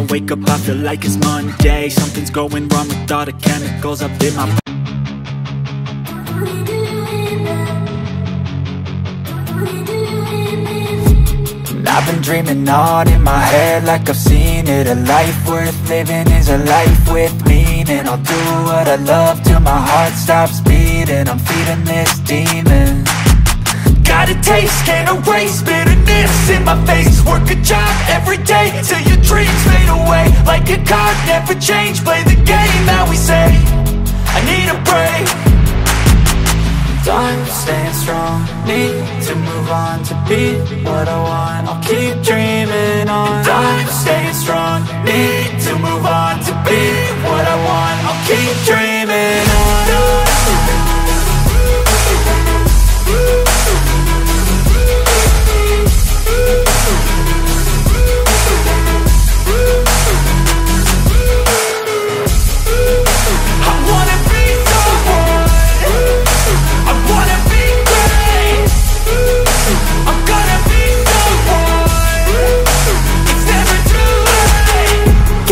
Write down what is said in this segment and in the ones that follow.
I wake up I feel like it's Monday. Something's going wrong with all the chemicals up in my I've been dreaming on in my head like I've seen it. A life worth living is a life with meaning. I'll do what I love till my heart stops beating. I'm feeding this demon. Got a taste, can't erase bitterness in my face. Work a job every day till your dreams fade away. Like a card, never change, play the game that we say. I need a break. I'm staying strong, need to move on to be what I want. I'll keep dreaming on. I'm staying strong, need to move on to be what I want. I'll keep dreaming on.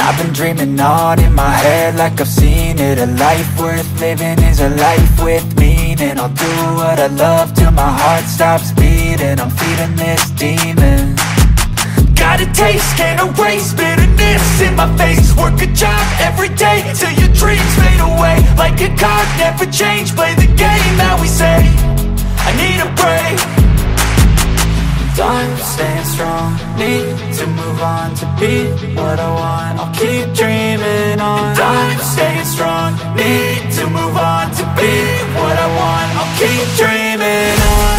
I've been dreaming on in my head like I've seen it. A life worth living is a life with meaning. I'll do what I love till my heart stops beating. I'm feeding this demon. Got a taste, can't erase bitterness in my face. Work a job every day till your dreams fade away. Like a card, never change, play the game that we say. I need a break. I'm staying strong, need to move on to be what I want. I'll keep dreaming on. I'm staying strong, need to move on to be what I want. I'll keep dreaming on.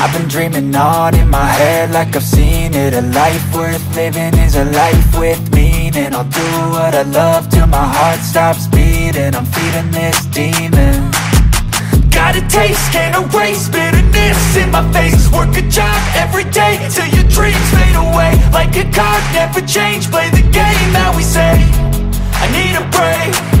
I've been dreaming on in my head like I've seen it. A life worth living is a life with meaning. I'll do what I love till my heart stops beating. I'm feeding this demon. Got a taste, can't erase bitterness in my face. Work a job every day till your dreams fade away. Like a card, never change, play the game that we say. I need a break.